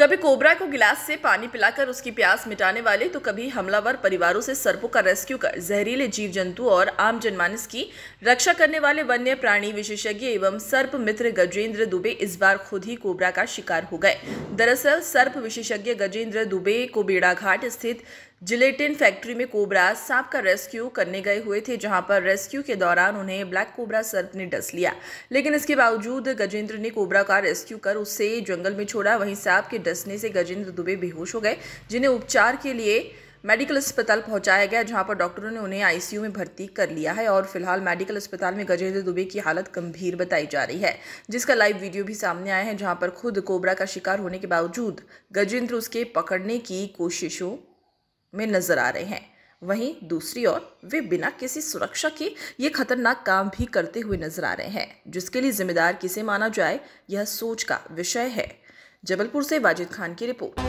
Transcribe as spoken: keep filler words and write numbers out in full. कभी कोबरा को गिलास से पानी पिलाकर उसकी प्यास मिटाने वाले तो कभी हमलावर परिवारों से सर्पों का रेस्क्यू कर जहरीले जीव जंतु और आम जनमानस की रक्षा करने वाले वन्य प्राणी विशेषज्ञ एवं सर्प मित्र गजेंद्र दुबे इस बार खुद ही कोबरा का शिकार हो गए। दरअसल सर्प विशेषज्ञ गजेंद्र दुबे को बेड़ाघाट स्थित जिलेटिन फैक्ट्री में कोबरा सांप का रेस्क्यू करने गए हुए थे, जहां पर रेस्क्यू के दौरान उन्हें ब्लैक कोबरा सर्प ने डस लिया। लेकिन इसके बावजूद गजेंद्र ने कोबरा का रेस्क्यू कर उससे जंगल में छोड़ा। वहीं सांप के डसने से गजेंद्र दुबे बेहोश हो गए, जिन्हें उपचार के लिए मेडिकल अस्पताल पहुंचाया गया, जहां पर डॉक्टरों ने उन्हें आईसीयू में भर्ती कर लिया है और फिलहाल मेडिकल अस्पताल में गजेंद्र दुबे की हालत गंभीर बताई जा रही है, जिसका लाइव वीडियो भी सामने आया है, जहां पर खुद कोबरा का शिकार होने के बावजूद गजेंद्र उसके पकड़ने की कोशिशों में नजर आ रहे हैं। वहीं दूसरी ओर वे बिना किसी सुरक्षा के ये खतरनाक काम भी करते हुए नजर आ रहे हैं, जिसके लिए जिम्मेदार किसे माना जाए यह सोच का विषय है। जबलपुर से वाजिद खान की रिपोर्ट।